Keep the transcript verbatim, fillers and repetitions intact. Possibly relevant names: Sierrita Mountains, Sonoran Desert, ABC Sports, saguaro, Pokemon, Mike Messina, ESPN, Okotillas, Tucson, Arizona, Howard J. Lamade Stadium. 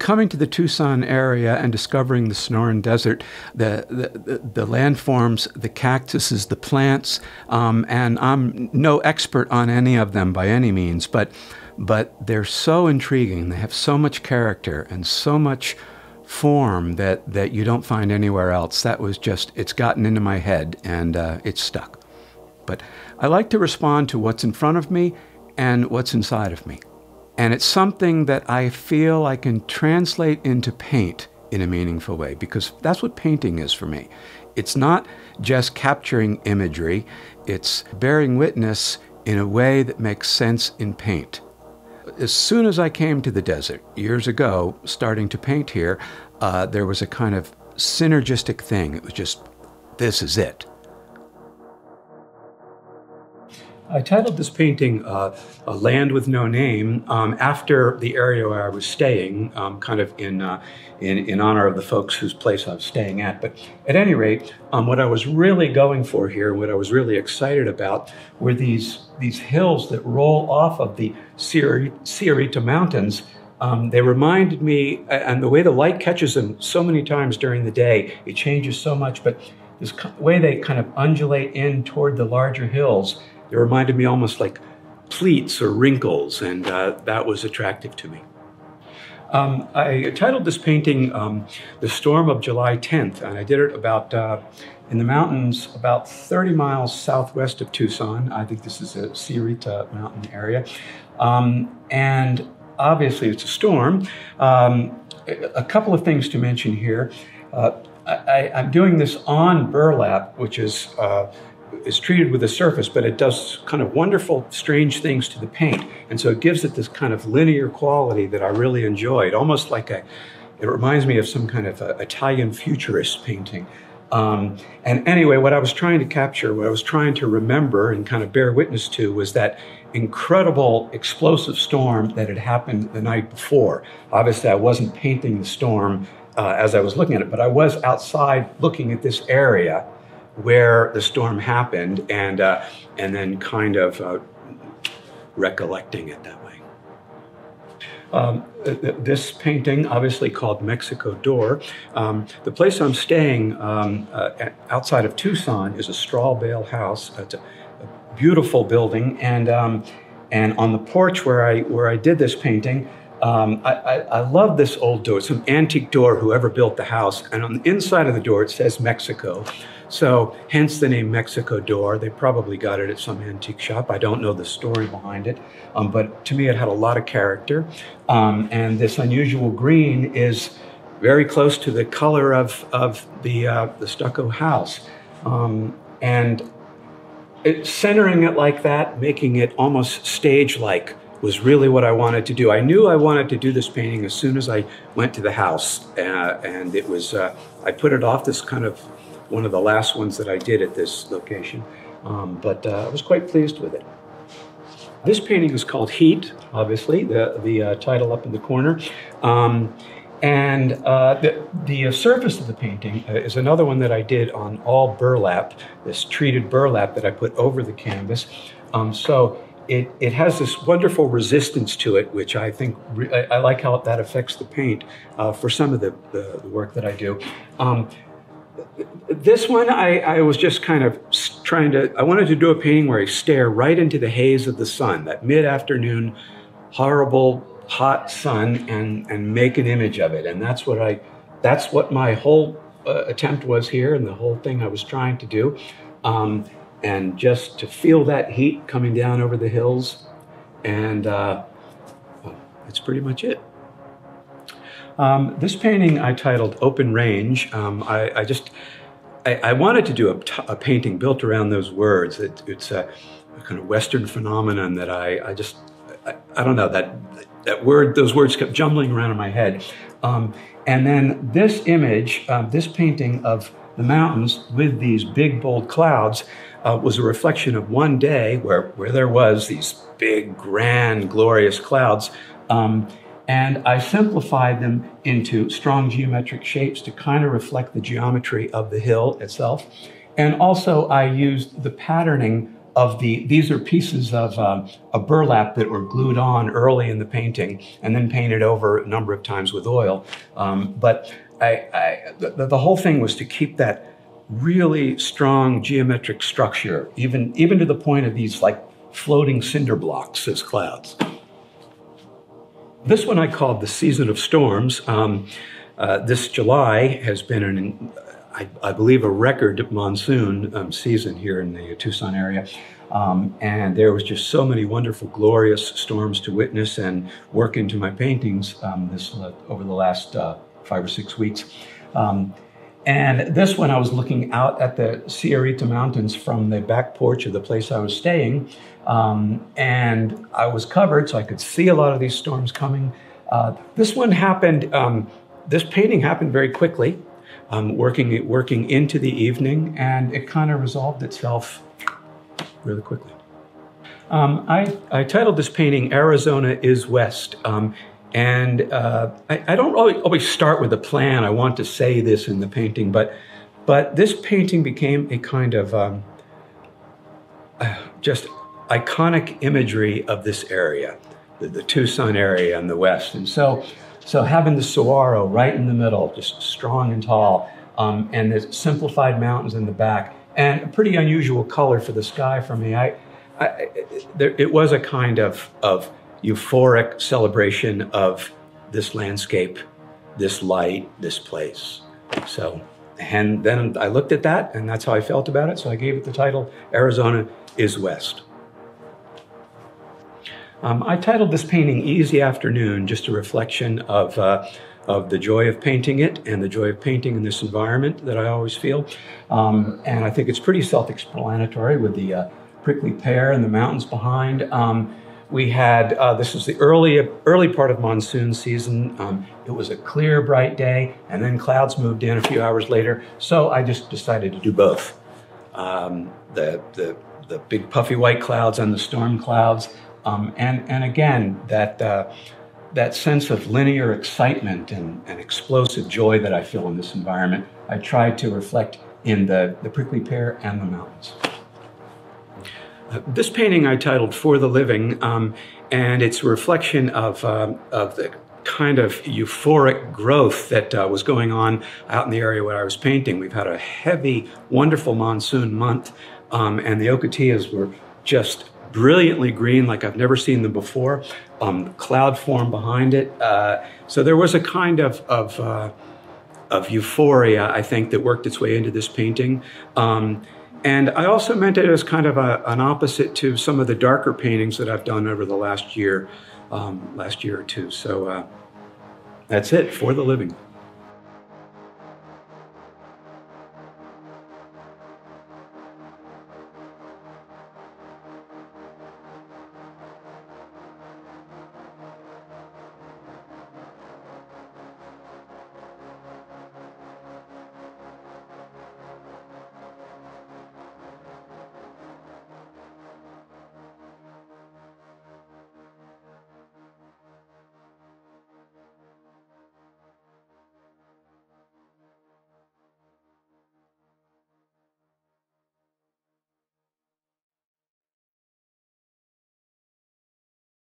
coming to the Tucson area and discovering the Sonoran Desert, the the, the landforms, the cactuses, the plants, um, and I'm no expert on any of them by any means, but but they're so intriguing. They have so much character and so much form that that you don't find anywhere else. That was just, it's gotten into my head and uh, it's stuck. But I like to respond to what's in front of me and what's inside of me. And it's something that I feel I can translate into paint in a meaningful way, because that's what painting is for me. It's not just capturing imagery, it's bearing witness in a way that makes sense in paint. As soon as I came to the desert years ago, starting to paint here, uh, there was a kind of synergistic thing. It was just, this is it. I titled this painting uh, A Land With No Name um, after the area where I was staying, um, kind of in, uh, in, in honor of the folks whose place I was staying at. But at any rate, um, what I was really going for here, what I was really excited about, were these, these hills that roll off of the Sierrita Mountains. Um, they reminded me, and the way the light catches them so many times during the day, it changes so much, but this way they kind of undulate in toward the larger hills, it reminded me almost like pleats or wrinkles, and uh, that was attractive to me. Um, I titled this painting um, The Storm of July tenth, and I did it about, uh, in the mountains, about thirty miles southwest of Tucson. I think this is a Sierrita mountain area. Um, and obviously it's a storm. Um, a couple of things to mention here. Uh, I, I'm doing this on burlap, which is uh, is treated with a surface, but it does kind of wonderful, strange things to the paint. And so it gives it this kind of linear quality that I really enjoyed, almost like a, it reminds me of some kind of a Italian futurist painting. Um, and anyway, what I was trying to capture, what I was trying to remember and kind of bear witness to, was that incredible explosive storm that had happened the night before. Obviously, I wasn't painting the storm uh, as I was looking at it, but I was outside looking at this area where the storm happened, and uh, and then kind of uh, recollecting it that way. Um, this painting, obviously called Mexico Door, um, the place I'm staying um, uh, outside of Tucson is a straw bale house. It's a, a beautiful building, and um, and on the porch where I where I did this painting, Um, I, I, I love this old door. It's an antique door, whoever built the house. And on the inside of the door, it says Mexico. So hence the name Mexico Door. They probably got it at some antique shop. I don't know the story behind it. Um, but to me, it had a lot of character. Um, and this unusual green is very close to the color of, of the, uh, the stucco house. Um, and it, centering it like that, making it almost stage-like, was really what I wanted to do. I knew I wanted to do this painting as soon as I went to the house. Uh, and it was, uh, I put it off, this kind of one of the last ones that I did at this location. Um, but uh, I was quite pleased with it. This painting is called Heat, obviously, the, the uh, title up in the corner. Um, and uh, the, the surface of the painting is another one that I did on all burlap, this treated burlap that I put over the canvas. Um, so. It, it has this wonderful resistance to it, which I think, re I, I like how that affects the paint uh, for some of the, the, the work that I do. Um, this one, I, I was just kind of trying to, I wanted to do a painting where I stare right into the haze of the sun, that mid-afternoon, horrible, hot sun, and, and make an image of it. And that's what I, that's what my whole uh, attempt was here, and the whole thing I was trying to do. Um, And just to feel that heat coming down over the hills, and uh, well, that's pretty much it. Um, this painting I titled Open Range. Um, I, I just I, I wanted to do a, a painting built around those words. It, it's a, a kind of Western phenomenon that I, I just I, I don't know that that word. Those words kept jumbling around in my head. Um, and then this image, um, this painting of the mountains with these big bold clouds uh, was a reflection of one day where, where there was these big, grand, glorious clouds. Um, and I simplified them into strong geometric shapes to kind of reflect the geometry of the hill itself. And also I used the patterning of the, these are pieces of uh, a burlap that were glued on early in the painting and then painted over a number of times with oil. Um, but I, I, the, the whole thing was to keep that really strong geometric structure, even, even to the point of these like floating cinder blocks as clouds. This one I called the Season of Storms. Um, uh, this July has been, an, I, I believe, a record monsoon um, season here in the Tucson area. Um, and there was just so many wonderful, glorious storms to witness and work into my paintings um, this, uh, over the last uh, five or six weeks. Um, and this one I was looking out at the Sierrita Mountains from the back porch of the place I was staying. Um, and I was covered, so I could see a lot of these storms coming. Uh, this one happened, um, this painting happened very quickly, um, working, working into the evening, and it kind of resolved itself really quickly. Um, I, I titled this painting, Arizona is West. Um, and uh, I, I don't always, always start with a plan. I want to say this in the painting, but, but this painting became a kind of um, uh, just iconic imagery of this area, the, the Tucson area in the West. And so, so having the saguaro right in the middle, just strong and tall, um, and the simplified mountains in the back, and a pretty unusual color for the sky for me. I, I there, it was a kind of, of euphoric celebration of this landscape, this light, this place. So, and then I looked at that, and that's how I felt about it. So I gave it the title, Arizona is West. Um, I titled this painting Easy Afternoon, just a reflection of, uh, of the joy of painting it and the joy of painting in this environment that I always feel. Um, and I think it's pretty self-explanatory with the uh, prickly pear and the mountains behind. Um, we had, uh, this was the early, early part of monsoon season. Um, it was a clear, bright day, and then clouds moved in a few hours later. So I just decided to do both. Um, the, the, the big puffy white clouds and the storm clouds. Um, and, and again, that, uh, that sense of linear excitement and, and explosive joy that I feel in this environment, I tried to reflect in the, the prickly pear and the mountains. Uh, this painting I titled For the Living, um, and it's a reflection of, uh, of the kind of euphoric growth that uh, was going on out in the area where I was painting. We've had a heavy, wonderful monsoon month, um, and the Okotillas were just brilliantly green, like I've never seen them before. Um, cloud form behind it. Uh, so there was a kind of of, uh, of euphoria, I think, that worked its way into this painting. Um, and I also meant it as kind of a, an opposite to some of the darker paintings that I've done over the last year, um, last year or two. So uh, that's it, For the Living.